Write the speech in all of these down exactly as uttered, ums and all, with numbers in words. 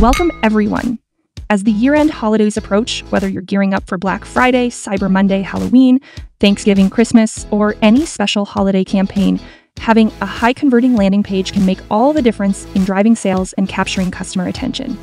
Welcome everyone. As the year-end holidays approach, whether you're gearing up for Black Friday, Cyber Monday, Halloween, Thanksgiving, Christmas, or any special holiday campaign, having a high-converting landing page can make all the difference in driving sales and capturing customer attention.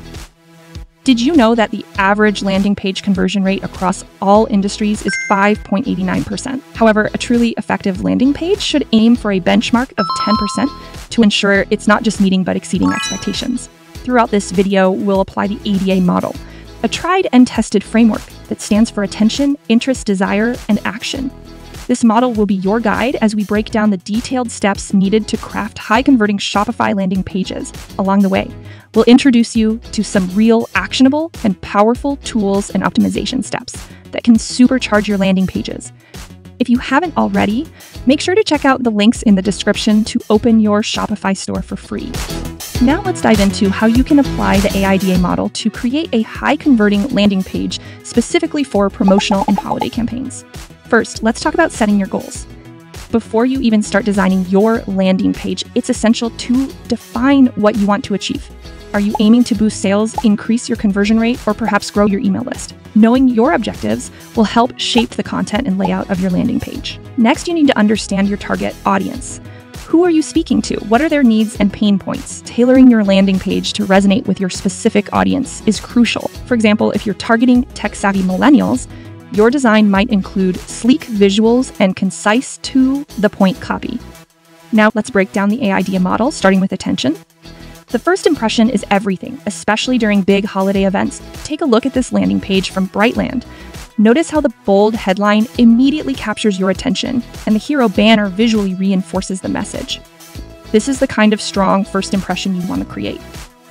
Did you know that the average landing page conversion rate across all industries is five point eight nine percent? However, a truly effective landing page should aim for a benchmark of ten percent to ensure it's not just meeting but exceeding expectations. Throughout this video, we'll apply the A D A model, a tried and tested framework that stands for attention, interest, desire, and action. This model will be your guide as we break down the detailed steps needed to craft high-converting Shopify landing pages. Along the way, we'll introduce you to some real, actionable, and powerful tools and optimization steps that can supercharge your landing pages. If you haven't already, make sure to check out the links in the description to open your Shopify store for free. Now let's dive into how you can apply the A I D A model to create a high-converting landing page specifically for promotional and holiday campaigns. First, let's talk about setting your goals. Before you even start designing your landing page, it's essential to define what you want to achieve. Are you aiming to boost sales, increase your conversion rate, or perhaps grow your email list? Knowing your objectives will help shape the content and layout of your landing page. Next, you need to understand your target audience. Who are you speaking to? What are their needs and pain points? Tailoring your landing page to resonate with your specific audience is crucial. For example, if you're targeting tech-savvy millennials, your design might include sleek visuals and concise, to-the-point copy. Now let's break down the A I D A model, starting with attention. The first impression is everything, especially during big holiday events. Take a look at this landing page from Brightland. Notice how the bold headline immediately captures your attention, and the hero banner visually reinforces the message. This is the kind of strong first impression you want to create.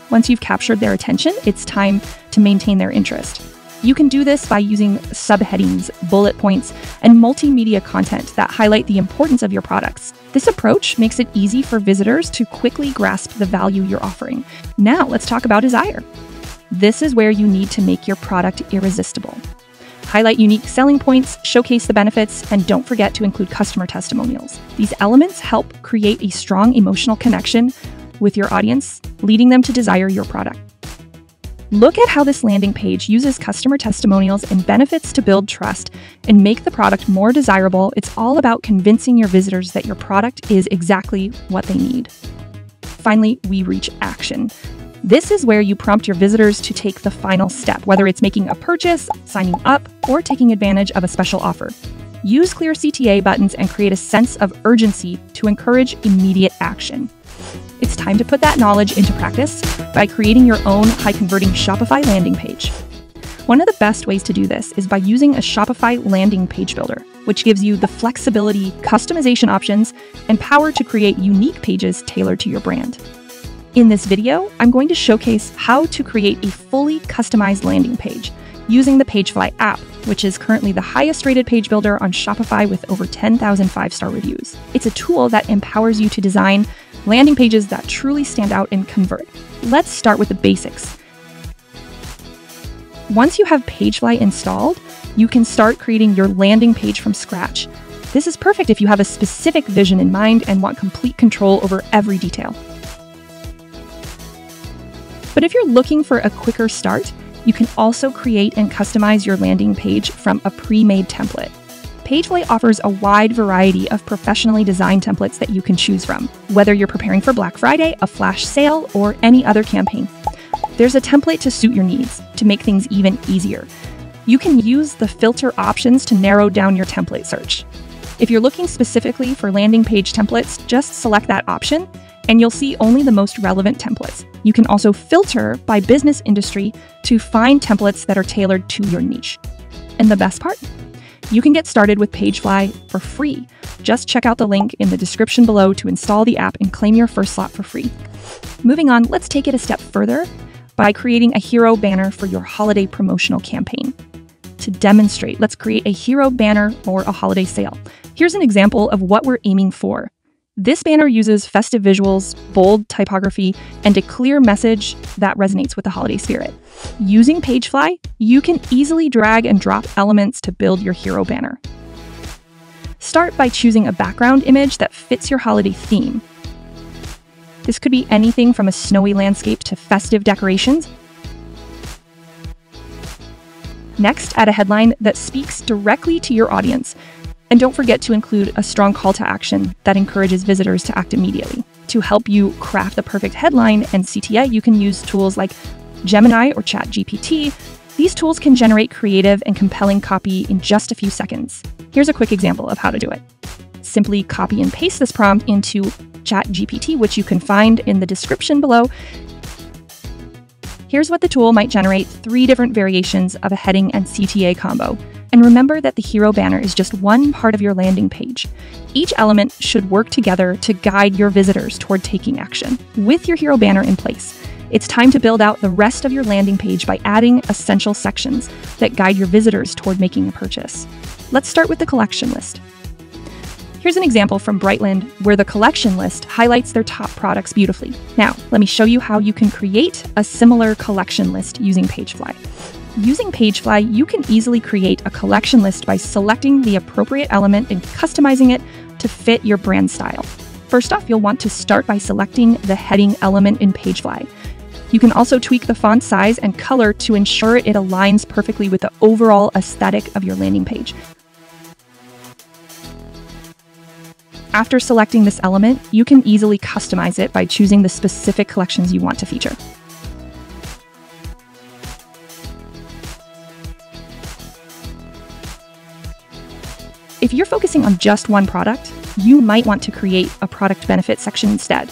Once you've captured their attention, it's time to maintain their interest. You can do this by using subheadings, bullet points, and multimedia content that highlight the importance of your products. This approach makes it easy for visitors to quickly grasp the value you're offering. Now let's talk about desire. This is where you need to make your product irresistible. Highlight unique selling points, showcase the benefits, and don't forget to include customer testimonials. These elements help create a strong emotional connection with your audience, leading them to desire your product. Look at how this landing page uses customer testimonials and benefits to build trust and make the product more desirable. It's all about convincing your visitors that your product is exactly what they need. Finally, we reach action. This is where you prompt your visitors to take the final step, whether it's making a purchase, signing up, or taking advantage of a special offer. Use clear C T A buttons and create a sense of urgency to encourage immediate action. It's time to put that knowledge into practice by creating your own high-converting Shopify landing page. One of the best ways to do this is by using a Shopify landing page builder, which gives you the flexibility, customization options, and power to create unique pages tailored to your brand. In this video, I'm going to showcase how to create a fully customized landing page using the PageFly app, which is currently the highest rated page builder on Shopify with over ten thousand five-star reviews. It's a tool that empowers you to design landing pages that truly stand out and convert. Let's start with the basics. Once you have PageFly installed, you can start creating your landing page from scratch. This is perfect if you have a specific vision in mind and want complete control over every detail. But if you're looking for a quicker start, you can also create and customize your landing page from a pre-made template. PageFly offers a wide variety of professionally designed templates that you can choose from, whether you're preparing for Black Friday, a flash sale, or any other campaign. There's a template to suit your needs to make things even easier. You can use the filter options to narrow down your template search. If you're looking specifically for landing page templates, just select that option and you'll see only the most relevant templates. You can also filter by business industry to find templates that are tailored to your niche. And the best part? You can get started with PageFly for free. Just check out the link in the description below to install the app and claim your first slot for free. Moving on, let's take it a step further by creating a hero banner for your holiday promotional campaign. To demonstrate, let's create a hero banner or a holiday sale. Here's an example of what we're aiming for. This banner uses festive visuals, bold typography, and a clear message that resonates with the holiday spirit. Using PageFly, you can easily drag and drop elements to build your hero banner. Start by choosing a background image that fits your holiday theme. This could be anything from a snowy landscape to festive decorations, Next, add a headline that speaks directly to your audience. And don't forget to include a strong call to action that encourages visitors to act immediately. To help you craft the perfect headline and C T A, you can use tools like Gemini or ChatGPT. These tools can generate creative and compelling copy in just a few seconds. Here's a quick example of how to do it. Simply copy and paste this prompt into ChatGPT, which you can find in the description below. Here's what the tool might generate: three different variations of a heading and C T A combo. And remember that the hero banner is just one part of your landing page. Each element should work together to guide your visitors toward taking action. With your hero banner in place, it's time to build out the rest of your landing page by adding essential sections that guide your visitors toward making a purchase. Let's start with the collection list. Here's an example from Brightland where the collection list highlights their top products beautifully. Now, let me show you how you can create a similar collection list using PageFly. Using PageFly, you can easily create a collection list by selecting the appropriate element and customizing it to fit your brand style. First off, you'll want to start by selecting the heading element in PageFly. You can also tweak the font size and color to ensure it aligns perfectly with the overall aesthetic of your landing page. After selecting this element, you can easily customize it by choosing the specific collections you want to feature. If you're focusing on just one product, you might want to create a product benefit section instead.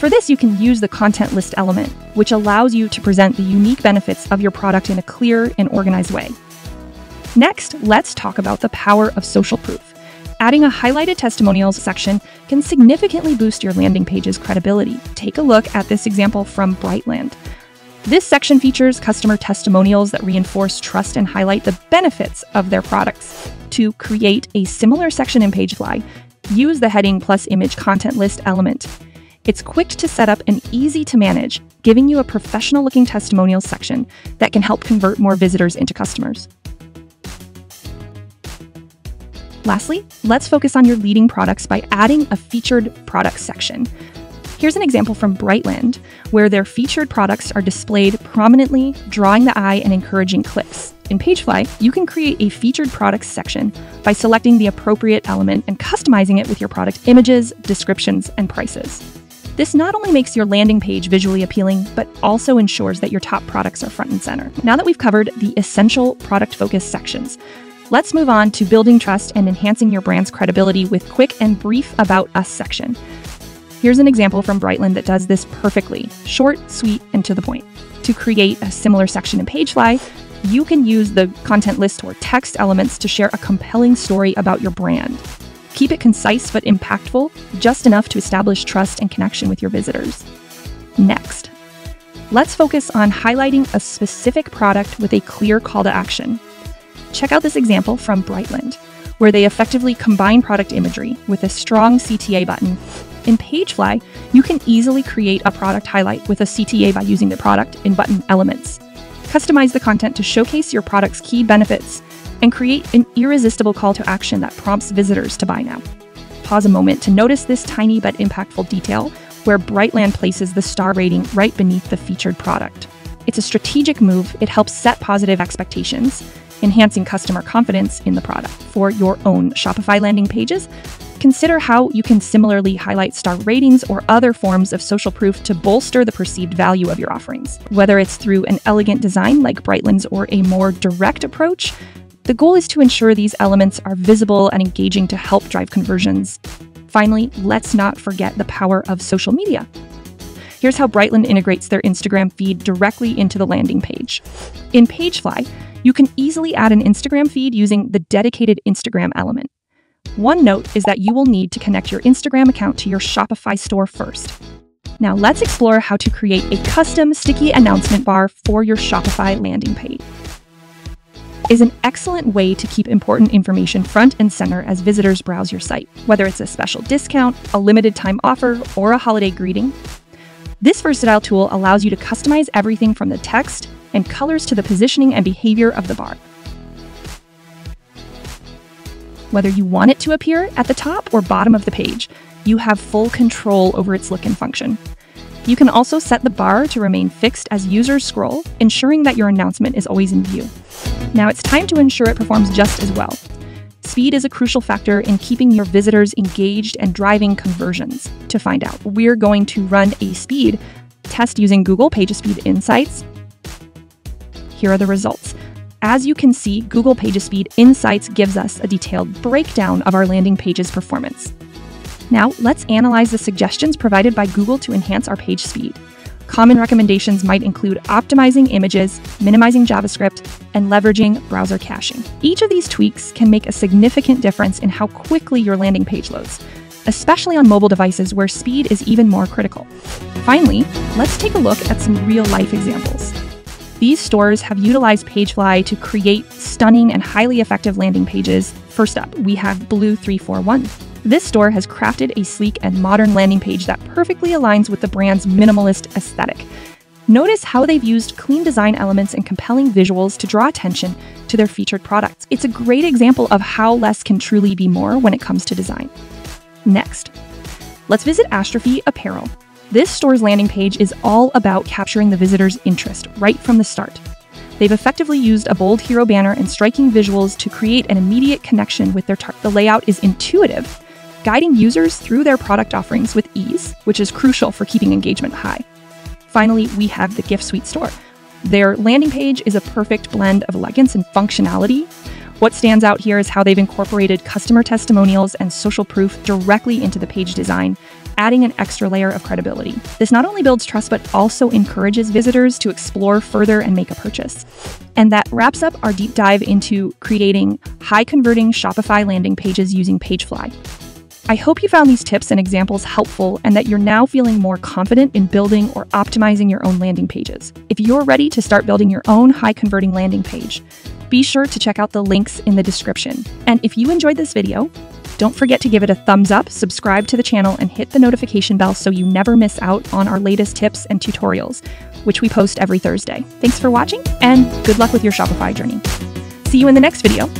For this, you can use the content list element, which allows you to present the unique benefits of your product in a clear and organized way. Next, let's talk about the power of social proof. Adding a highlighted testimonials section can significantly boost your landing page's credibility. Take a look at this example from Brightland. This section features customer testimonials that reinforce trust and highlight the benefits of their products. To create a similar section in PageFly, use the heading plus image content list element. It's quick to set up and easy to manage, giving you a professional-looking testimonials section that can help convert more visitors into customers. Lastly, let's focus on your leading products by adding a featured products section. Here's an example from Brightland, where their featured products are displayed prominently, drawing the eye and encouraging clicks. In PageFly, you can create a featured products section by selecting the appropriate element and customizing it with your product images, descriptions, and prices. This not only makes your landing page visually appealing, but also ensures that your top products are front and center. Now that we've covered the essential product-focused sections, let's move on to building trust and enhancing your brand's credibility with quick and brief About Us section. Here's an example from Brightland that does this perfectly, short, sweet, and to the point. To create a similar section in PageFly, you can use the content list or text elements to share a compelling story about your brand. Keep it concise but impactful, just enough to establish trust and connection with your visitors. Next, let's focus on highlighting a specific product with a clear call to action. Check out this example from Brightland, where they effectively combine product imagery with a strong C T A button. In PageFly, you can easily create a product highlight with a C T A by using the product and button elements. Customize the content to showcase your product's key benefits and create an irresistible call to action that prompts visitors to buy now. Pause a moment to notice this tiny but impactful detail where Brightland places the star rating right beneath the featured product. It's a strategic move. It helps set positive expectations, enhancing customer confidence in the product. For your own Shopify landing pages, consider how you can similarly highlight star ratings or other forms of social proof to bolster the perceived value of your offerings. Whether it's through an elegant design like Brightland's or a more direct approach, the goal is to ensure these elements are visible and engaging to help drive conversions. Finally, let's not forget the power of social media. Here's how Brightland integrates their Instagram feed directly into the landing page. In PageFly, you can easily add an Instagram feed using the dedicated Instagram element. One note is that you will need to connect your Instagram account to your Shopify store first. Now let's explore how to create a custom sticky announcement bar for your Shopify landing page. It's an excellent way to keep important information front and center as visitors browse your site, whether it's a special discount, a limited time offer, or a holiday greeting. This versatile tool allows you to customize everything from the text and colors to the positioning and behavior of the bar. Whether you want it to appear at the top or bottom of the page, you have full control over its look and function. You can also set the bar to remain fixed as users scroll, ensuring that your announcement is always in view. Now it's time to ensure it performs just as well. Speed is a crucial factor in keeping your visitors engaged and driving conversions. To find out, we're going to run a speed test using Google PageSpeed Insights. Here are the results. As you can see, Google PageSpeed Insights gives us a detailed breakdown of our landing page's performance. Now, let's analyze the suggestions provided by Google to enhance our page speed. Common recommendations might include optimizing images, minimizing JavaScript, and leveraging browser caching. Each of these tweaks can make a significant difference in how quickly your landing page loads, especially on mobile devices where speed is even more critical. Finally, let's take a look at some real-life examples. These stores have utilized PageFly to create stunning and highly effective landing pages. First up, we have Blue three four one. This store has crafted a sleek and modern landing page that perfectly aligns with the brand's minimalist aesthetic. Notice how they've used clean design elements and compelling visuals to draw attention to their featured products. It's a great example of how less can truly be more when it comes to design. Next, let's visit Astrophe Apparel. This store's landing page is all about capturing the visitor's interest right from the start. They've effectively used a bold hero banner and striking visuals to create an immediate connection with their target. The layout is intuitive, guiding users through their product offerings with ease, which is crucial for keeping engagement high. Finally, we have the Gift Suite store. Their landing page is a perfect blend of elegance and functionality. What stands out here is how they've incorporated customer testimonials and social proof directly into the page design, adding an extra layer of credibility. This not only builds trust, but also encourages visitors to explore further and make a purchase. And that wraps up our deep dive into creating high-converting Shopify landing pages using PageFly. I hope you found these tips and examples helpful and that you're now feeling more confident in building or optimizing your own landing pages. If you're ready to start building your own high-converting landing page, be sure to check out the links in the description. And if you enjoyed this video, don't forget to give it a thumbs up, subscribe to the channel, and hit the notification bell so you never miss out on our latest tips and tutorials, which we post every Thursday. Thanks for watching, and good luck with your Shopify journey. See you in the next video.